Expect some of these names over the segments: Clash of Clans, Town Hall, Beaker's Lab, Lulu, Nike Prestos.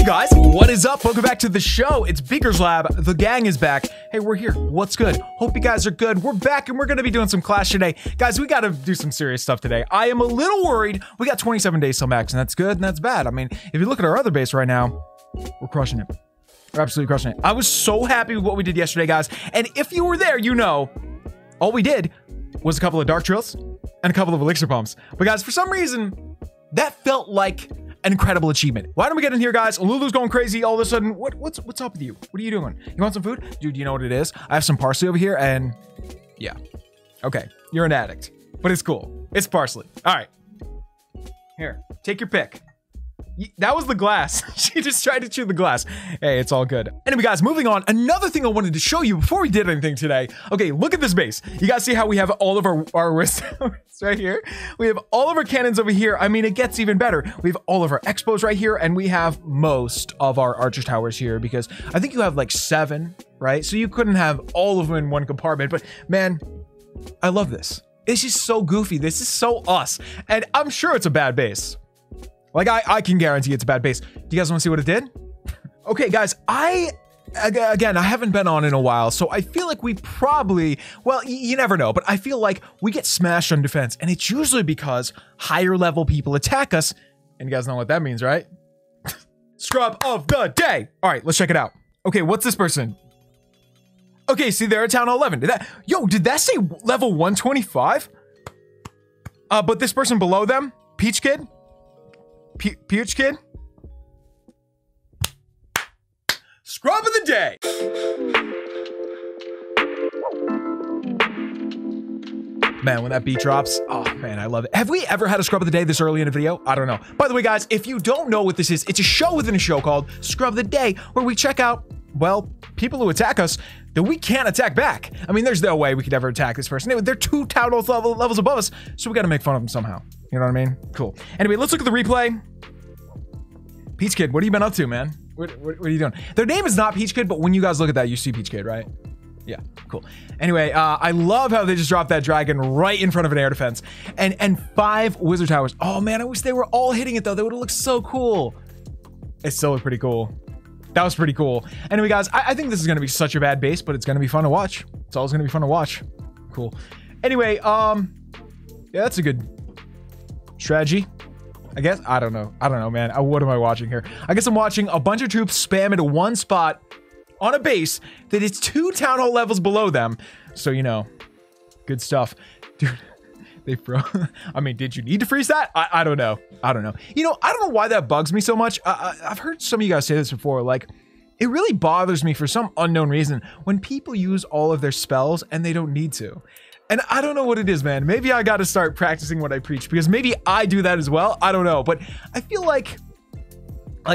Hey guys, what is up? Welcome back to the show. It's Beaker's Lab. The gang is back. Hey, we're here. What's good? Hope you guys are good. We're back and we're going to be doing some Clash today. Guys, we got to do some serious stuff today. I am a little worried. We got 27 days till max, and that's good and that's bad. I mean, if you look at our other base right now, we're crushing it. We're absolutely crushing it. I was so happy with what we did yesterday, guys. And if you were there, you know, all we did was a couple of dark drills and a couple of elixir pumps. But guys, for some reason, that felt like an incredible achievement. Why don't we get in here, guys? Lulu's going crazy all of a sudden. What's up with you? What are you doing? You want some food? Dude, you know what it is? I have some parsley over here and yeah. Okay, you're an addict, but it's cool. It's parsley. All right, here, take your pick. That was the glass. She just tried to chew the glass. Hey, it's all good. Anyway, guys, moving on. Another thing I wanted to show you before we did anything today. Okay, look at this base. You guys see how we have all of our wrists right here? We have all of our cannons over here. I mean, it gets even better. We have all of our expos right here, and we have most of our archer towers here because I think you have like 7, right? So you couldn't have all of them in one compartment, but man, I love this. This is so goofy. This is so us, and I'm sure it's a bad base. Like, I can guarantee it's a bad base. Do you guys want to see what it did? Okay, guys, I haven't been on in a while, so I feel like we probably, well, you never know, but I feel like we get smashed on defense, and it's usually because higher level people attack us, and you guys know what that means, right? Scrub of the day! All right, let's check it out. Okay, what's this person? Okay, see, they're at Town Hall 11. Did that say level 125? But this person below them, Peach Kid? Peach Kid? Scrub of the day! Man, when that beat drops, oh man, I love it. Have we ever had a scrub of the day this early in a video? I don't know. By the way, guys, if you don't know what this is, it's a show within a show called Scrub of the Day, where we check out, well, people who attack us that we can't attack back. I mean, there's no way we could ever attack this person. They're 2 town hall levels above us, so we gotta make fun of them somehow. You know what I mean? Cool. Anyway, let's look at the replay. Peach Kid, what have you been up to, man? What are you doing? Their name is not Peach Kid, but when you guys look at that, you see Peach Kid, right? Yeah, cool. Anyway, I love how they just dropped that dragon right in front of an air defense. And 5 wizard towers. Oh man, I wish they were all hitting it though. They would've looked so cool. It still looked pretty cool. That was pretty cool. Anyway, guys, I think this is gonna be such a bad base, but it's gonna be fun to watch. It's always gonna be fun to watch. Cool. Anyway, yeah, that's a good strategy, I guess. I don't know, man. What am I watching here? I guess I'm watching a bunch of troops spam into one spot on a base that is 2 town hall levels below them. So, you know, good stuff. Dude, they froze. I mean, did you need to freeze that? I don't know. You know, I don't know why that bugs me so much. I've heard some of you guys say this before, like, it really bothers me for some unknown reason when people use all of their spells and they don't need to. And I don't know what it is, man. Maybe I gotta start practicing what I preach because maybe I do that as well. I don't know, but I feel like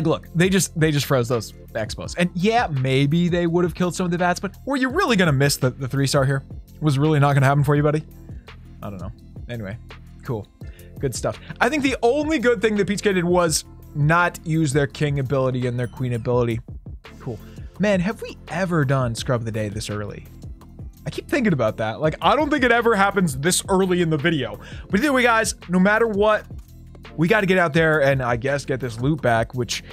look, they just froze those expos. And yeah, maybe they would have killed some of the VATs, but were you really gonna miss the 3-star here? It was really not gonna happen for you, buddy? I don't know. Anyway, cool, good stuff. I think the only good thing that Peach Kid did was not use their king ability and their queen ability. Cool. Man, have we ever done scrub of the day this early? I keep thinking about that. Like, I don't think it ever happens this early in the video. But anyway, guys, no matter what, we got to get out there and I guess get this loot back, which,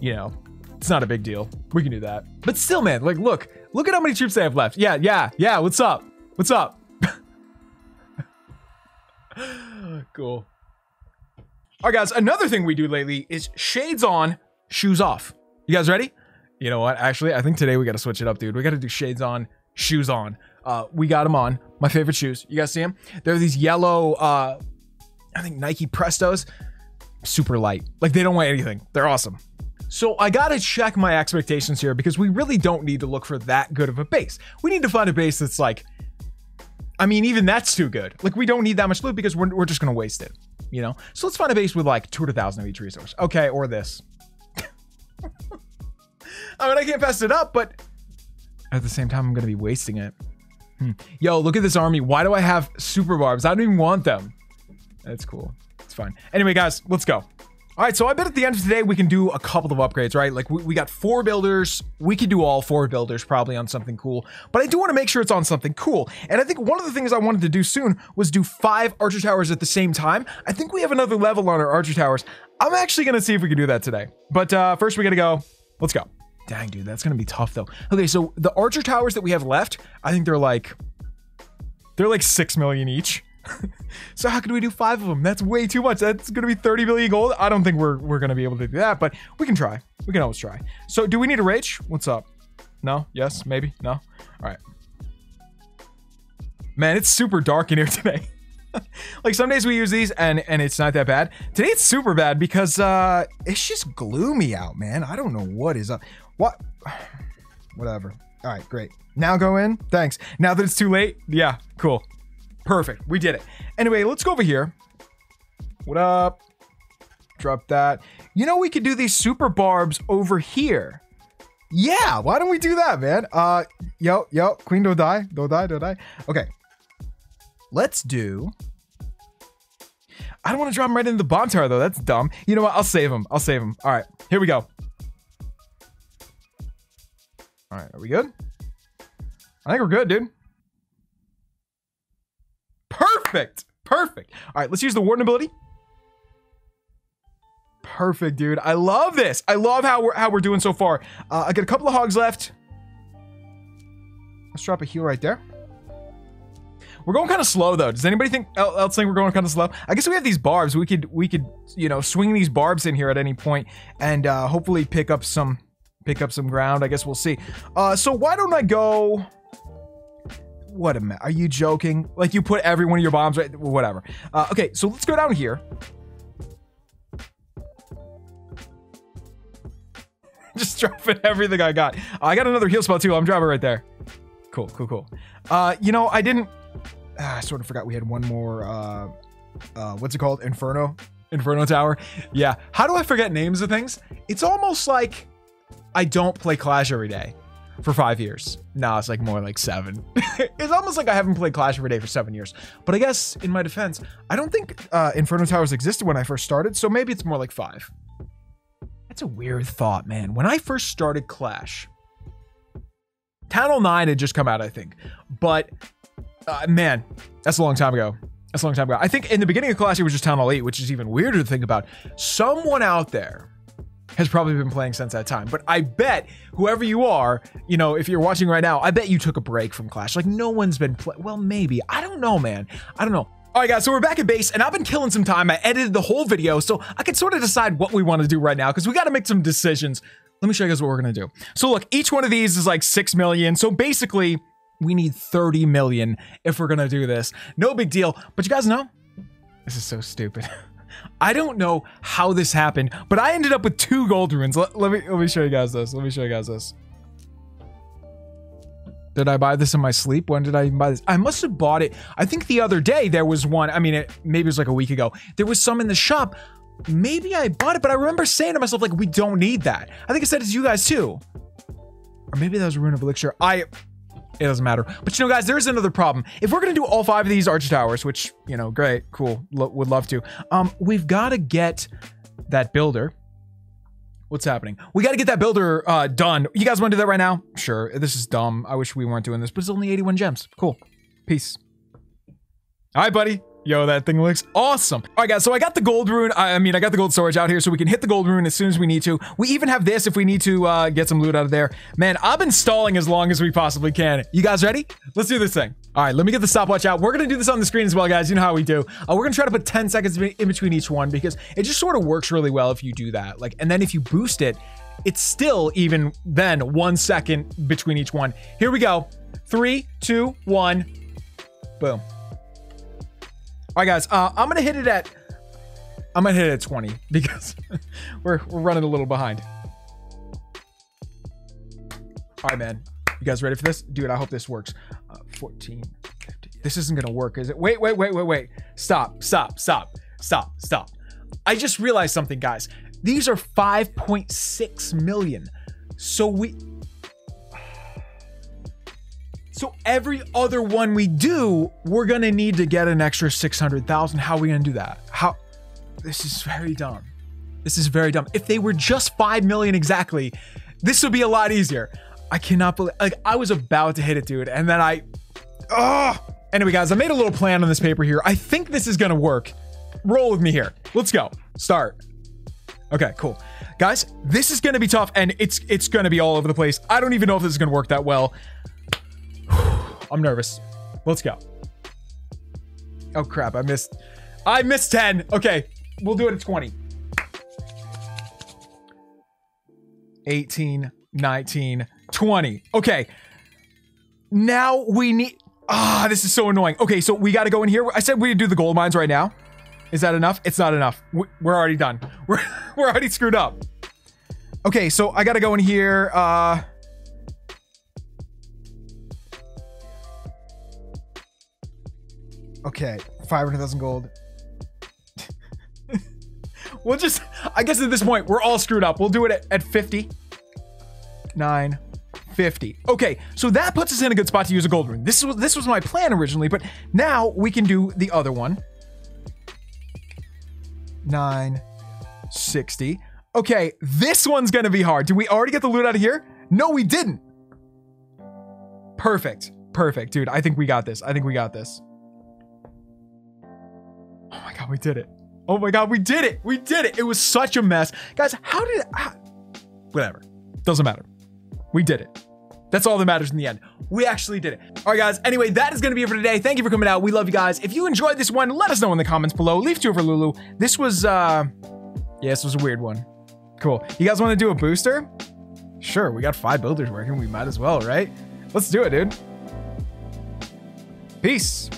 you know, it's not a big deal. We can do that. But still, man, like, look at how many troops they have left. Yeah. What's up? What's up? Cool. All right, guys, another thing we do lately is shades on, shoes off. You guys ready? You know what? Actually, I think today we got to switch it up, dude. We got to do shades on, shoes on. We got them on. My favorite shoes. You guys see them? They're these yellow, I think Nike Prestos. Super light. Like, they don't weigh anything. They're awesome. So I got to check my expectations here because we really don't need to look for that good of a base. We need to find a base that's like, I mean, even that's too good. Like, we don't need that much loot because we're just going to waste it, you know? So let's find a base with like 200,000 of each resource. Okay, or this. I mean, I can't pass it up, but at the same time, I'm going to be wasting it. Yo, look at this army. Why do I have super barbs? I don't even want them. That's cool. It's fine. Anyway, guys, let's go. All right, so I bet at the end of today, we can do a couple of upgrades, right? Like, we got 4 builders. We could do all 4 builders probably on something cool, but I do want to make sure it's on something cool. And I think one of the things I wanted to do soon was do 5 archer towers at the same time. I think we have another level on our archer towers. I'm actually gonna see if we can do that today. But first we gotta go. Let's go. Dang, dude, that's gonna be tough though. Okay, so the archer towers that we have left, I think they're like 6 million each. So how can we do 5 of them? That's way too much. That's gonna be 30 billion gold. I don't think we're gonna be able to do that, but we can try. We can always try. So do we need a rage? What's up? No? Yes? Maybe? No? All right. Man, it's super dark in here today. Like some days we use these and it's not that bad. Today it's super bad because it's just gloomy out, man. I don't know what is up. What? Whatever. All right, great. Now go in. Thanks. Now that it's too late. Yeah, cool. Perfect. We did it. Anyway, let's go over here. What up? Drop that. You know, we could do these super barbs over here. Yeah, why don't we do that, man? Yo, queen don't die. Don't die, don't die. Okay. Let's do... I don't want to drop him right into the bomb tower, though. That's dumb. You know what? I'll save him. I'll save him. All right. Here we go. All right. Are we good? I think we're good, dude. Perfect. Perfect. All right. Let's use the warden ability. Perfect, dude. I love this. I love how we're doing so far. I got a couple of hogs left. Let's drop a heal right there. We're going kind of slow though. Does anybody else think we're going kind of slow? I guess we have these barbs. We could you know, swing these barbs in here at any point and hopefully pick up some ground. I guess we'll see. So why don't I go? What a mess. Are you joking? Like you put every one of your bombs right? Whatever. Okay, so let's go down here. Just dropping everything I got. I got another heal spell too. I'm dropping right there. Cool, cool, cool. You know, I sort of forgot we had one more, what's it called? Inferno Tower. Yeah. How do I forget names of things? It's almost like I don't play Clash every day for 5 years. Nah, it's like more like 7. It's almost like I haven't played Clash every day for 7 years. But I guess in my defense, I don't think Inferno Towers existed when I first started. So maybe it's more like 5. That's a weird thought, man. When I first started Clash, Town Hall 9 had just come out, I think. But... man, that's a long time ago. That's a long time ago. I think in the beginning of Clash, it was just Town Hall 8, which is even weirder to think about. Someone out there has probably been playing since that time. But I bet whoever you are, you know, if you're watching right now, I bet you took a break from Clash. Like, no one's been playing. Well, maybe. I don't know, man. I don't know. All right, guys, so we're back at base, and I've been killing some time. I edited the whole video, so I can sort of decide what we want to do right now because we got to make some decisions. Let me show you guys what we're going to do. So, look, each one of these is like 6 million. So, basically... we need 30 million if we're gonna do this. No big deal. But you guys know, this is so stupid. I don't know how this happened, but I ended up with 2 gold runes. Let me show you guys this. Let me show you guys this. Did I buy this in my sleep? When did I even buy this? I must have bought it. I think the other day there was one. I mean, maybe it was like a week ago. There was some in the shop. Maybe I bought it, but I remember saying to myself, like, we don't need that. I think I said it to you guys too. Or maybe that was a rune of elixir. It doesn't matter. But you know, guys, there's another problem. If we're going to do all 5 of these archer towers, which, you know, great, cool, would love to. We've got to get that builder. What's happening? We got to get that builder done. You guys want to do that right now? Sure. This is dumb. I wish we weren't doing this, but it's only 81 gems. Cool. Peace. All right, buddy. Yo, that thing looks awesome. All right, guys, so I got the gold rune. I got the gold storage out here so we can hit the gold rune as soon as we need to. We even have this if we need to get some loot out of there. Man, I've been stalling as long as we possibly can. You guys ready? Let's do this thing. All right, let me get the stopwatch out. We're going to do this on the screen as well, guys. You know how we do. We're going to try to put 10 seconds in between each one because it just sort of works really well if you do that. Like, and then if you boost it, it's still even then 1 second between each one. Here we go. 3, 2, 1. Boom. All right, guys, I'm gonna hit it at 20 because we're running a little behind. All right, man, you guys ready for this? Dude, I hope this works. 14, 15. This isn't gonna work, is it? Wait. Stop. I just realized something, guys. These are 5.6 million. So every other one we do, we're going to need to get an extra 600,000. How are we going to do that? How? This is very dumb. This is very dumb. If they were just 5 million exactly, this would be a lot easier. I cannot believe, like, I was about to hit it, dude. And then anyway, guys, I made a little plan on this paper here. I think this is going to work. Roll with me here. Let's go. Start. Okay, cool. Guys, this is going to be tough, and it's going to be all over the place. I don't even know if this is going to work that well. I'm nervous. Let's go. Oh, crap. I missed 10. Okay, we'll do it at 20. 18, 19, 20. Okay. Now we need... Ah, this is so annoying. Okay, so we got to go in here. I said we'd do the gold mines right now. Is that enough? It's not enough. We're already done. We're already screwed up. Okay, so I got to go in here. Okay, 500,000 gold. We'll just... I guess at this point, we're all screwed up. We'll do it at 50. 9... 50. Okay, so that puts us in a good spot to use a gold rune. This was my plan originally, but now we can do the other one. 960. Okay, this one's gonna be hard. Did we already get the loot out of here? No, we didn't. Perfect. Perfect, dude. I think we got this. I think we got this. Oh my god, we did it. Oh my god, we did it. We did it. It was such a mess. Guys, how did... Whatever. Doesn't matter. We did it. That's all that matters in the end. We actually did it. All right, guys. Anyway, that is going to be it for today. Thank you for coming out. We love you guys. If you enjoyed this one, let us know in the comments below. Leave two for Lulu. This was, yeah, this was a weird one. Cool. You guys want to do a booster? Sure. We got 5 builders working. We might as well, right? Let's do it, dude. Peace.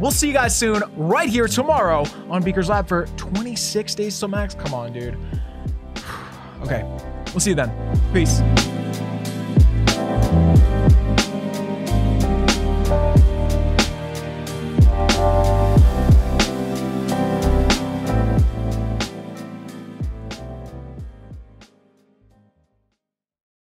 We'll see you guys soon right here tomorrow on Beaker's Lab for 26 days till max. Come on, dude. Okay. We'll see you then. Peace.